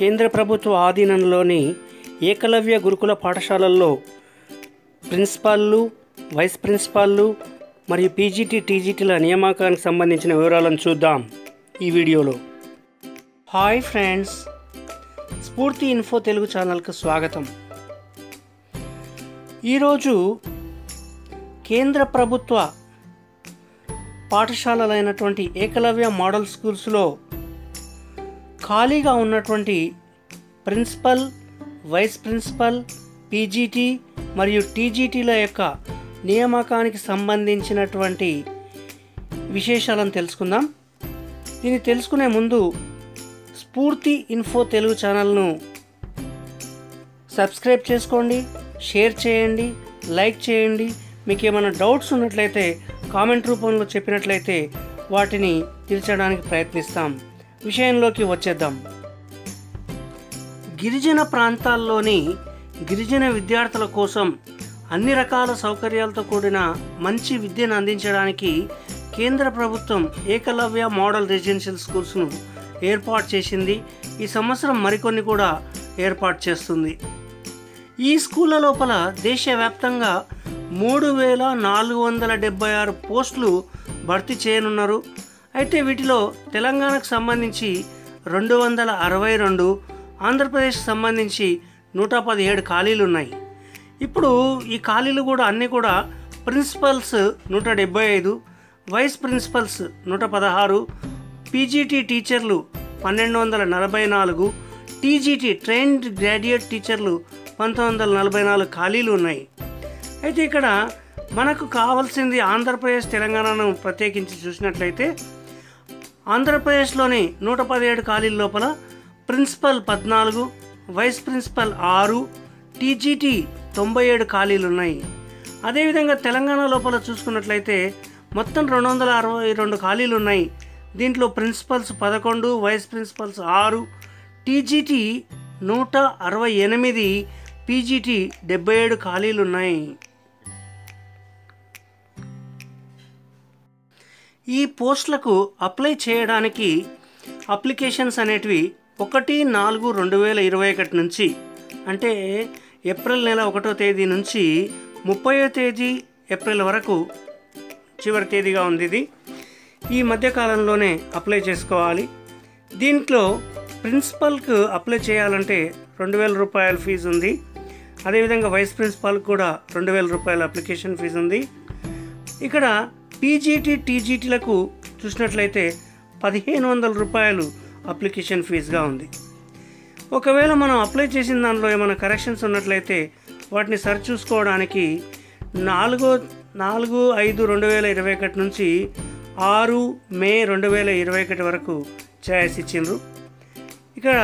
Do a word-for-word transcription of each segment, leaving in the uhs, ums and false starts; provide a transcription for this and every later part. కేంద్ర ప్రభుత్వ ఆధీనంలోని ఏకలవ్య గురుకుల పాఠశాలల్లో ప్రిన్సిపాల్లు, వైస్ ప్రిన్సిపాల్లు మరియు పీజీటీ టీజీటీల నియామకానికి సంబంధించిన వివరాలను చూద్దాం ఈ వీడియోలో. హాయ్ ఫ్రెండ్స్, స్ఫూర్తి ఇన్ఫో తెలుగు ఛానల్కు స్వాగతం. ఈరోజు కేంద్ర ప్రభుత్వ పాఠశాలలైనటువంటి ఏకలవ్య మోడల్ స్కూల్స్లో ఖాళీగా ఉన్నటువంటి ప్రిన్సిపల్, వైస్ ప్రిన్సిపల్, పీజీటీ మరియు టీజీటీల యొక్క నియామకానికి సంబంధించినటువంటి విశేషాలను తెలుసుకుందాం. దీన్ని తెలుసుకునే ముందు స్ఫూర్తి ఇన్ఫో తెలుగు ఛానల్ను సబ్స్క్రైబ్ చేసుకోండి, షేర్ చేయండి, లైక్ చేయండి. మీకు ఏమైనా డౌట్స్ ఉన్నట్లయితే కామెంట్ రూపంలో చెప్పినట్లయితే వాటిని తీర్చడానికి ప్రయత్నిస్తాం. విషయంలోకి వచ్చేద్దాం. గిరిజన ప్రాంతాల్లోని గిరిజన విద్యార్థుల కోసం అన్ని రకాల సౌకర్యాలతో కూడిన మంచి విద్యను అందించడానికి కేంద్ర ప్రభుత్వం ఏకలవ్య మోడల్ రెసిడెన్షియల్ స్కూల్స్ను ఏర్పాటు చేసింది. ఈ సంవత్సరం మరికొన్ని కూడా ఏర్పాటు చేస్తుంది. ఈ స్కూళ్ళ లోపల దేశవ్యాప్తంగా మూడు వేల నాలుగు వందల డెబ్బై ఆరు పోస్టులు భర్తీ చేయనున్నారు. అయితే వీటిలో తెలంగాణకు సంబంధించి రెండు వందల అరవై రెండు, ఆంధ్రప్రదేశ్కి సంబంధించి నూట పదిహేడు ఖాళీలు ఉన్నాయి. ఇప్పుడు ఈ ఖాళీలు కూడా అన్నీ కూడా ప్రిన్సిపల్స్ నూట డెబ్బై ఐదు, వైస్ ప్రిన్సిపల్స్ నూట పదహారు, పీజీటీ టీచర్లు పన్నెండు వందల నలభై నాలుగు, టీజీటీ ట్రైన్డ్ గ్రాడ్యుయేట్ టీచర్లు పంతొమ్మిది వందల నలభై నాలుగు ఖాళీలు ఉన్నాయి. అయితే ఇక్కడ మనకు కావాల్సింది ఆంధ్రప్రదేశ్, తెలంగాణను ప్రత్యేకించి చూసినట్లయితే ఆంధ్రప్రదేశ్లోని నూట పదిహేడు ఖాళీల లోపల ప్రిన్సిపల్ పద్నాలుగు, వైస్ ప్రిన్సిపల్ ఆరు, టీజీటీ తొంభై ఏడు ఖాళీలు ఉన్నాయి. అదేవిధంగా తెలంగాణ లోపల చూసుకున్నట్లయితే మొత్తం రెండు వందల అరవై రెండు ఖాళీలు ఉన్నాయి. దీంట్లో ప్రిన్సిపల్స్ పదకొండు, వైస్ ప్రిన్సిపల్స్ ఆరు, టీజీటీ నూట అరవై ఎనిమిది, పీజీటీ డెబ్బై ఏడు ఖాళీలు ఉన్నాయి. ఈ పోస్టులకు అప్లై చేయడానికి అప్లికేషన్స్ అనేటివి ఒకటి నాలుగు రెండు వేల ఇరవై ఒకటి నుంచి, అంటే ఏప్రిల్ నెల ఒకటో తేదీ నుంచి ముప్పయో తేదీ ఏప్రిల్ వరకు చివరి తేదీగా ఉంది. ఇది ఈ మధ్యకాలంలోనే అప్లై చేసుకోవాలి. దీంట్లో ప్రిన్సిపల్కు అప్లై చేయాలంటే రెండు వేల రూపాయల ఫీజు ఉంది. అదేవిధంగా వైస్ ప్రిన్సిపాల్కి కూడా రెండు వేల రూపాయల అప్లికేషన్ ఫీజు ఉంది. ఇక్కడ పీజీటీ టీజీటీలకు చూసినట్లయితే పదిహేను వందల రూపాయలు అప్లికేషన్ ఫీజుగా ఉంది. ఒకవేళ మనం అప్లై చేసిన దానిలో ఏమైనా కరెక్షన్స్ ఉన్నట్లయితే వాటిని సరిచూసుకోవడానికి నాలుగో నాలుగు ఐదు రెండు వేల ఇరవై ఒకటి నుంచి ఆరు మే రెండు వేల ఇరవై ఒకటి వరకు ఛాయిస్ ఇచ్చిండ్రు. ఇక్కడ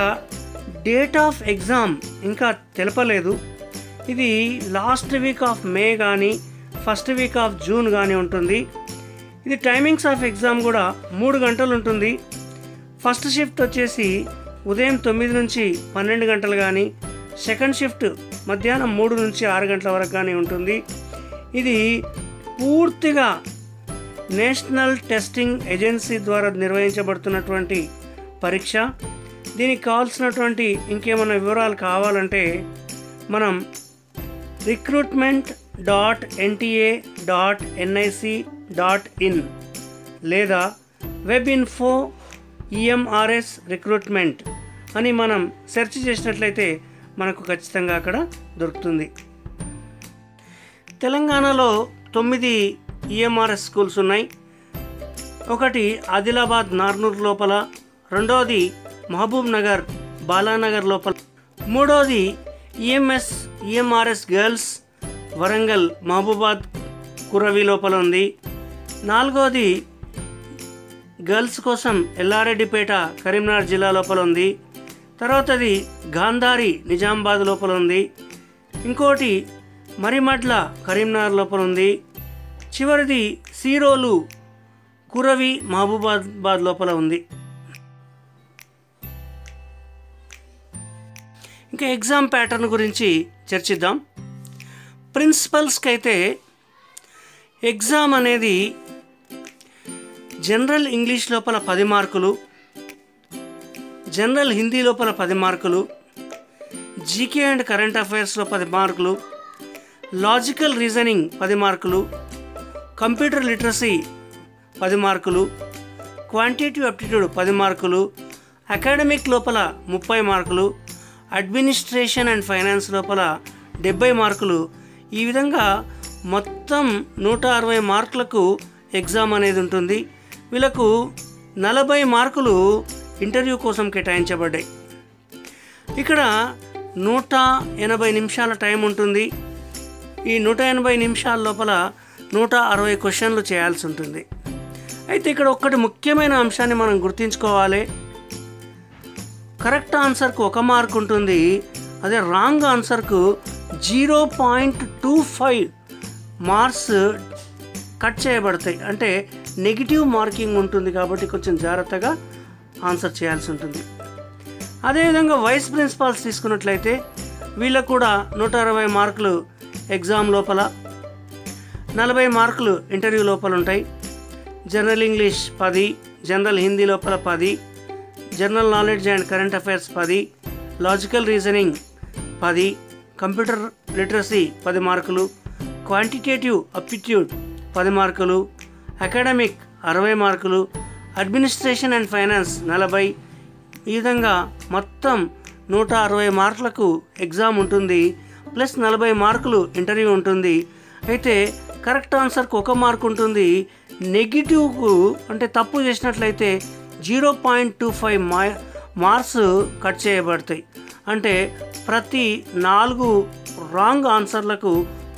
డేట్ ఆఫ్ ఎగ్జామ్ ఇంకా తెలపలేదు. ఇది లాస్ట్ వీక్ ఆఫ్ మే కానీ ఫస్ట్ వీక్ ఆఫ్ జూన్ కానీ ఉంటుంది. ఇది టైమింగ్స్ ఆఫ్ ఎగ్జామ్ కూడా మూడు గంటలు ఉంటుంది. ఫస్ట్ షిఫ్ట్ వచ్చేసి ఉదయం తొమ్మిది నుంచి పన్నెండు గంటలు కానీ, సెకండ్ షిఫ్ట్ మధ్యాహ్నం మూడు నుంచి ఆరు గంటల వరకు కానీ ఉంటుంది. ఇది పూర్తిగా నేషనల్ టెస్టింగ్ ఏజెన్సీ ద్వారా నిర్వహించబడుతున్నటువంటి పరీక్ష. దీనికి కావాల్సినటువంటి ఇంకేమైనా వివరాలు కావాలంటే మనం recruitment dot NTA dot NIC dot in లేదా వెబ్ ఇన్ఫో ఈఎంఆర్ఎస్ రిక్రూట్మెంట్ అని మనం సెర్చ్ చేసినట్లయితే మనకు ఖచ్చితంగా అక్కడ దొరుకుతుంది. తెలంగాణలో తొమ్మిది ఈఎంఆర్ఎస్ స్కూల్స్ ఉన్నాయి. ఒకటి ఆదిలాబాద్ నార్నూర్ లోపల, రెండోది మహబూబ్ నగర్ బాలానగర్ లోపల, మూడోది EMS EMRS girls Warangal Mahabubabad Kuravi లోపల ఉంది, నాలుగోది గర్ల్స్ కోసం ఎల్లారెడ్డిపేట కరీంనగర్ జిల్లా లోపల ఉంది, తర్వాతది గాంధారి నిజామాబాద్ లోపల ఉంది, ఇంకోటి మరిమడ్ల కరీంనగర్ లోపల ఉంది, చివరిది సీరోలు కురవి మహబూబాబాద్ లోపల ఉంది. ఇంకా ఎగ్జామ్ ప్యాటర్న్ గురించి చర్చిద్దాం. ప్రిన్సిపల్స్కి అయితే ఎగ్జామ్ అనేది జనరల్ ఇంగ్లీష్ లోపల పది మార్కులు, జనరల్ హిందీ లోపల పది మార్కులు, జీకే అండ్ కరెంట్ అఫైర్స్లో పది మార్కులు, లాజికల్ రీజనింగ్ పది మార్కులు, కంప్యూటర్ లిటరసీ పది మార్కులు, క్వాంటిటేటివ్ అప్టిట్యూడ్ పది మార్కులు, అకాడమిక్ లోపల ముప్పై మార్కులు, అడ్మినిస్ట్రేషన్ అండ్ ఫైనాన్స్ లోపల డెబ్బై మార్కులు. ఈ విధంగా మొత్తం నూట అరవై మార్కులకు ఎగ్జామ్ అనేది ఉంటుంది. వీళ్ళకు నలభై మార్కులు ఇంటర్వ్యూ కోసం కేటాయించబడ్డాయి. ఇక్కడ నూట ఎనభై నిమిషాల టైం ఉంటుంది. ఈ నూట ఎనభై నిమిషాల లోపల నూట అరవై క్వశ్చన్లు చేయాల్సి ఉంటుంది. అయితే ఇక్కడ ఒక్కటి ముఖ్యమైన అంశాన్ని మనం గుర్తుంచుకోవాలి. కరెక్ట్ ఆన్సర్కు ఒక మార్క్ ఉంటుంది, అదే రాంగ్ ఆన్సర్కు zero point two five marks cut చేయబడతాయి. అంటే నెగిటివ్ మార్కింగ్ ఉంటుంది కాబట్టి కొంచెం జాగ్రత్తగా ఆన్సర్ చేయాల్సి ఉంటుంది. అదేవిధంగా వైస్ ప్రిన్సిపాల్స్ తీసుకున్నట్లయితే వీళ్ళకు కూడా నూట అరవై మార్కులు ఎగ్జామ్ లోపల, నలభై మార్కులు ఇంటర్వ్యూ లోపల ఉంటాయి. జనరల్ ఇంగ్లీష్ పది, జనరల్ హిందీ లోపల పది, general knowledge and current affairs పది, లాజికల్ రీజనింగ్ పది, కంప్యూటర్ లిటరసీ పది మార్కులు, క్వాంటిటేటివ్ అప్టిట్యూడ్ పది మార్కులు, అకాడమిక్ అరవై మార్కులు, అడ్మినిస్ట్రేషన్ అండ్ ఫైనాన్స్ నలభై. ఈ విధంగా మొత్తం నూట అరవై మార్కులకు ఎగ్జామ్ ఉంటుంది, ప్లస్ నలభై మార్కులు ఇంటర్వ్యూ ఉంటుంది. అయితే కరెక్ట్ ఆన్సర్కు ఒక మార్క్ ఉంటుంది, నెగిటివ్కు అంటే తప్పు చేసినట్లయితే జీరో పాయింట్ టూ ఫైవ్ మా మార్క్స్ కట్ చేయబడతాయి. అంటే ప్రతి నాలుగు రాంగ్ ఆన్సర్లకు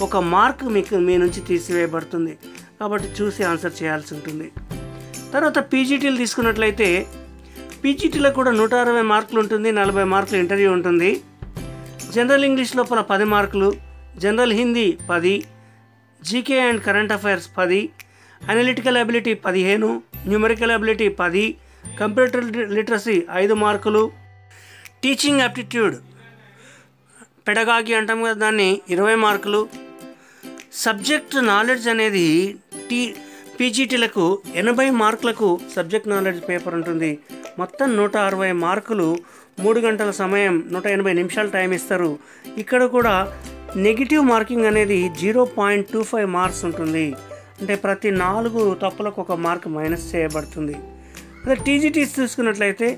ఒక మార్క్ మీకు మీ నుంచి తీసివేయబడుతుంది. కాబట్టి చూసి ఆన్సర్ చేయాల్సి ఉంటుంది. తర్వాత పీజీటీలు తీసుకున్నట్లయితే పీజీటీలో కూడా నూట అరవై మార్కులు ఉంటుంది, నలభై మార్కులు ఇంటర్వ్యూ ఉంటుంది. జనరల్ ఇంగ్లీష్ లోపల పది మార్కులు, జనరల్ హిందీ పది, జీకే అండ్ కరెంట్ అఫైర్స్ పది, అనలిటికల్ అబిలిటీ పదిహేను, న్యూమరికల్ అబిలిటీ పది, కంప్యూటర్ లిటరసీ ఐదు మార్కులు, టీచింగ్ యాప్టిట్యూడ్ పెడగాగి అంటాం కదా దాన్ని ఇరవై మార్కులు, సబ్జెక్ట్ నాలెడ్జ్ అనేది టీ పీజీటీలకు ఎనభై మార్కులకు సబ్జెక్ట్ నాలెడ్జ్ పేపర్ ఉంటుంది. మొత్తం నూట అరవై మార్కులు, మూడు గంటల సమయం, నూట ఎనభై నిమిషాలు టైం ఇస్తారు. ఇక్కడ కూడా నెగిటివ్ మార్కింగ్ అనేది zero point two five marks ఉంటుంది. అంటే ప్రతి నాలుగు తప్పులకు ఒక మార్క్ మైనస్ చేయబడుతుంది. అదే టీజీటీస్ చూసుకున్నట్లయితే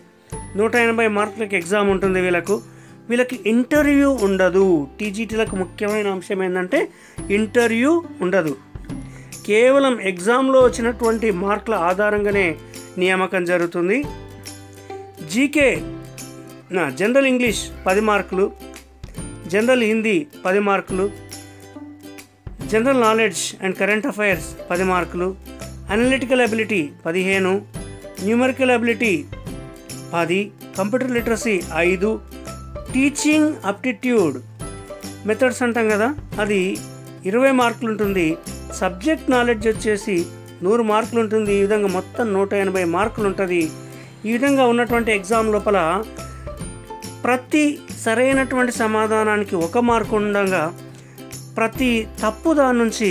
నూట ఎనభై మార్కులకు ఎగ్జామ్ ఉంటుంది. వీళ్ళకు వీళ్ళకి ఇంటర్వ్యూ ఉండదు. టీజీటీలకు ముఖ్యమైన అంశం ఏంటంటే ఇంటర్వ్యూ ఉండదు. కేవలం ఎగ్జామ్లో వచ్చినటువంటి మార్కుల ఆధారంగానే నియామకం జరుగుతుంది. జీకే నా జనరల్ ఇంగ్లీష్ పది మార్కులు, జనరల్ హిందీ పది మార్కులు, general knowledge and current affairs పది మార్కులు, అనలిటికల్ అబిలిటీ పదిహేను, న్యూమరికల్ అబిలిటీ పది, కంప్యూటర్ లిటరసీ ఐదు, టీచింగ్ అప్టిట్యూడ్ మెథడ్స్ అంటాం కదా అది ఇరవై మార్కులు ఉంటుంది, సబ్జెక్ట్ నాలెడ్జ్ వచ్చేసి నూరు మార్కులు ఉంటుంది. ఈ విధంగా మొత్తం నూట ఎనభై మార్కులు ఉంటుంది. ఈ విధంగా ఉన్నటువంటి ఎగ్జామ్ లోపల ప్రతి సరైనటువంటి సమాధానానికి ఒక మార్కు ఉండగా ప్రతి తప్పు దాని నుంచి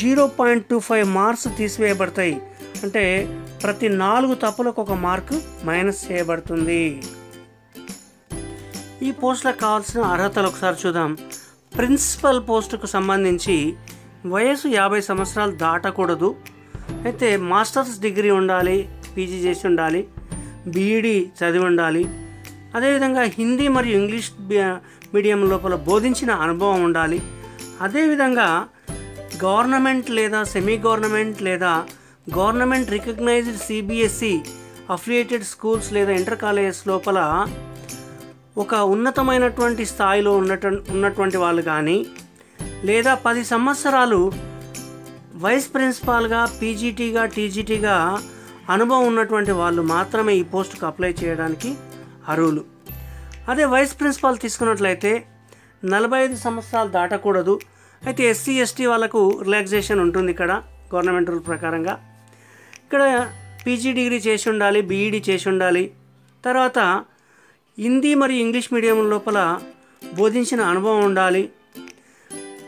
zero point two five marks తీసివేయబడతాయి. అంటే ప్రతి నాలుగు తప్పులకు ఒక మార్కు మైనస్ చేయబడుతుంది. ఈ పోస్టులకు కావాల్సిన అర్హతలు ఒకసారి చూద్దాం. ప్రిన్సిపల్ పోస్టుకు సంబంధించి వయసు యాభై సంవత్సరాలు దాటకూడదు. అయితే మాస్టర్స్ డిగ్రీ ఉండాలి, పీజీ చేసి ఉండాలి, బీఈడి చదివి ఉండాలి, అదేవిధంగా హిందీ మరియు ఇంగ్లీష్ మీడియం లోపల బోధించిన అనుభవం ఉండాలి. అదేవిధంగా గవర్నమెంట్ లేదా సెమీ గవర్నమెంట్ లేదా government recognised CBSE affiliated schools లేదా ఇంటర్ కాలేజెస్ లోపల ఒక ఉన్నతమైనటువంటి స్థాయిలో ఉన్నటు ఉన్నటువంటి వాళ్ళు కానీ లేదా పది సంవత్సరాలు వైస్ ప్రిన్సిపాల్గా పీజీటీగా టీజీటీగా అనుభవం ఉన్నటువంటి వాళ్ళు మాత్రమే ఈ పోస్టుకు అప్లై చేయడానికి అర్హులు. అదే వైస్ ప్రిన్సిపాల్ తీసుకున్నట్లయితే నలభై ఐదు సంవత్సరాలు దాటకూడదు. అయితే ఎస్సీ ఎస్టీ వాళ్ళకు రిలాక్సేషన్ ఉంటుంది ఇక్కడ గవర్నమెంట్ రూల్ ప్రకారంగా. ఇక్కడ పీజీ డిగ్రీ చేసి ఉండాలి, బీఈడి చేసి ఉండాలి, తర్వాత హిందీ మరియు ఇంగ్లీష్ మీడియం లోపల బోధించిన అనుభవం ఉండాలి,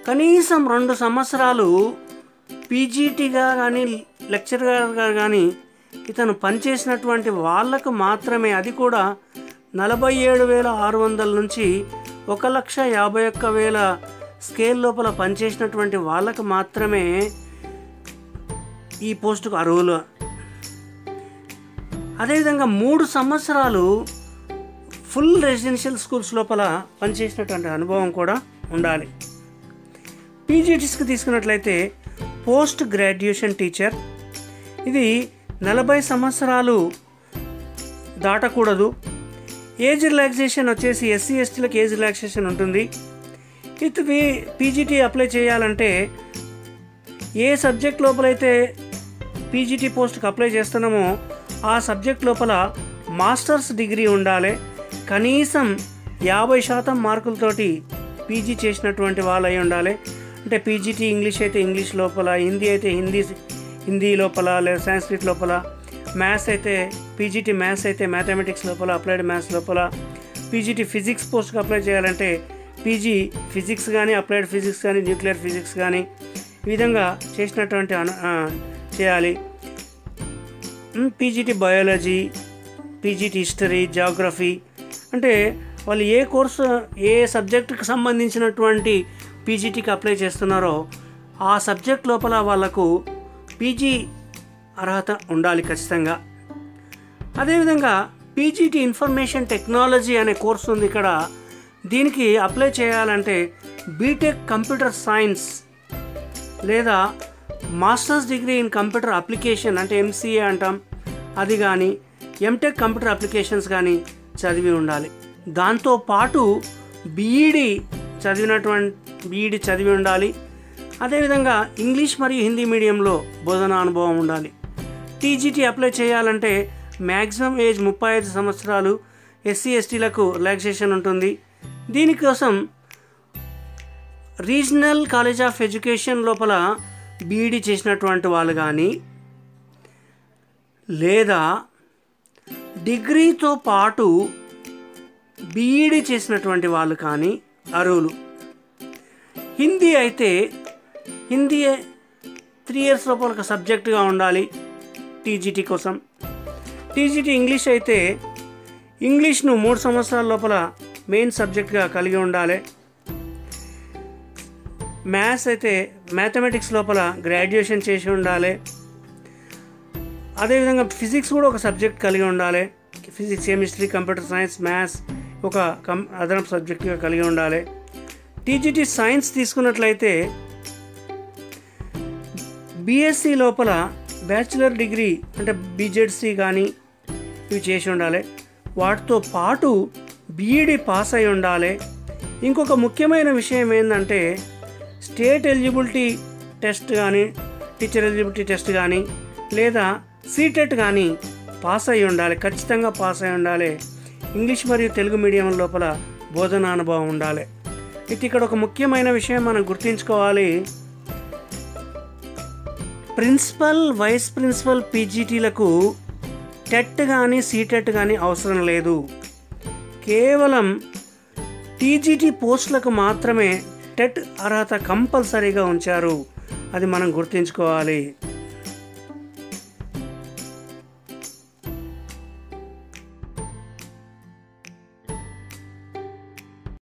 కనీసం రెండు సంవత్సరాలు పీజీటీగా కానీ లెక్చరర్గా కానీ ఇతను పనిచేసినటువంటి వాళ్ళకు మాత్రమే, అది కూడా నలభై ఏడు వేల ఆరు వందల నుంచి ఒక లక్ష యాభై ఒక్క వేల స్కేల్ లోపల పనిచేసినటువంటి వాళ్ళకు మాత్రమే ఈ పోస్టుకు అర్హులు. అదేవిధంగా మూడు సంవత్సరాలు ఫుల్ రెసిడెన్షియల్ స్కూల్స్ లోపల పనిచేసినటువంటి అనుభవం కూడా ఉండాలి. పీజీటీస్కి తీసుకున్నట్లయితే పోస్ట్ గ్రాడ్యుయేషన్ టీచర్, ఇది నలభై సంవత్సరాలు దాటకూడదు. ఏజ్ రిలాక్సేషన్ వచ్చేసి ఎస్సీ ఎస్టీలకు ఏజ్ రిలాక్సేషన్ ఉంటుంది. ఇది పీజీటీ అప్లై చేయాలంటే ఏ సబ్జెక్ట్ లోపలైతే పీజీటీ పోస్ట్కి అప్లై చేస్తున్నామో ఆ సబ్జెక్ట్ లోపల మాస్టర్స్ డిగ్రీ ఉండాలి. కనీసం యాభై శాతం మార్కులతోటి పీజీ చేసినటువంటి వాళ్ళు అయి ఉండాలి. అంటే పీజీటీ ఇంగ్లీష్ అయితే ఇంగ్లీష్ లోపల, హిందీ అయితే హిందీ హిందీ లోపల, లేదా సాంస్క్రిట్ లోపల, మ్యాథ్స్ అయితే పీజీటీ మ్యాథ్స్ అయితే మ్యాథమెటిక్స్ లోపల, అప్లైడ్ మ్యాథ్స్ లోపల. పీజీటీ ఫిజిక్స్ పోస్ట్కి అప్లై చేయాలంటే పీజీ ఫిజిక్స్ కానీ, అప్లైడ్ ఫిజిక్స్ కానీ, న్యూక్లియర్ ఫిజిక్స్ కానీ ఈ విధంగా చేసినటువంటి అను చేయాలి. PGT biology, PGT history, geography, అంటే వాళ్ళు ఏ కోర్సు ఏ సబ్జెక్టుకి సంబంధించినటువంటి పీజీటీకి అప్లై చేస్తున్నారో ఆ సబ్జెక్ట్ లోపల వాళ్ళకు పీజీ అర్హత ఉండాలి ఖచ్చితంగా. అదేవిధంగా పీజీటీ ఇన్ఫర్మేషన్ టెక్నాలజీ అనే కోర్సు ఉంది ఇక్కడ. దీనికి అప్లై చేయాలంటే బీటెక్ కంప్యూటర్ సైన్స్ లేదా masters degree in computer application అంటే ఎంసీఏ అంటాం అది కానీ, ఎంటెక్ కంప్యూటర్ అప్లికేషన్స్ కానీ చదివి ఉండాలి. దాంతోపాటు బీఈడి చదివినటువంటి బీఈడి చదివి ఉండాలి. అదేవిధంగా ఇంగ్లీష్ మరియు హిందీ మీడియంలో బోధనా అనుభవం ఉండాలి. టీజీటీ అప్లై చేయాలంటే మ్యాక్సిమం ఏజ్ ముప్పై ఐదు సంవత్సరాలు, ఎస్సీ ఎస్టీలకు రిలాక్సేషన్ ఉంటుంది. దీనికోసం రీజనల్ కాలేజ్ ఆఫ్ ఎడ్యుకేషన్ లోపల బీఈడి చేసినటువంటి వాళ్ళు కానీ, లేదా డిగ్రీతో పాటు బీఈడి చేసినటువంటి వాళ్ళు కానీ అర్హులు. హిందీ అయితే హిందీ త్రీ ఇయర్స్ లోపల ఒక సబ్జెక్టుగా ఉండాలి టీజీటీ కోసం. టీజీటీ ఇంగ్లీష్ అయితే ఇంగ్లీష్ను మూడు సంవత్సరాల లోపల మెయిన్ సబ్జెక్ట్గా కలిగి ఉండాలి. మ్యాథ్స్ అయితే మ్యాథమెటిక్స్ లోపల గ్రాడ్యుయేషన్ చేసి ఉండాలి. అదేవిధంగా ఫిజిక్స్ కూడా ఒక సబ్జెక్ట్ కలిగి ఉండాలి. Physics, chemistry, computer science, maths ఒక కం అదనపు సబ్జెక్టుగా కలిగి ఉండాలి. టీజీటీ సైన్స్ తీసుకున్నట్లయితే బీఎస్సీ లోపల బ్యాచిలర్ డిగ్రీ అంటే బీజెడ్సీ కానీ ఇవి చేసి ఉండాలి. వాటితో పాటు బీఈడి పాస్ అయి ఉండాలి. ఇంకొక ముఖ్యమైన విషయం ఏంటంటే స్టేట్ ఎలిజిబిలిటీ టెస్ట్ కానీ, టీచర్ ఎలిజిబిలిటీ టెస్ట్ కానీ, లేదా సీటెట్ కానీ పాస్ అయి ఉండాలి. ఖచ్చితంగా పాస్ అయి ఉండాలి. ఇంగ్లీష్ మరియు తెలుగు మీడియం లోపల బోధనా అనుభవం ఉండాలి. ఇది ఇక్కడ ఒక ముఖ్యమైన విషయం మనం గుర్తుంచుకోవాలి. ప్రిన్సిపల్, వైస్ ప్రిన్సిపల్ పీజీటీలకు టెట్ కానీ సీటెట్ కానీ అవసరం లేదు. కేవలం టీజీటీ పోస్టులకు మాత్రమే టెట్ అర్హత కంపల్సరీగా ఉంచారు. అది మనం గుర్తుంచుకోవాలి.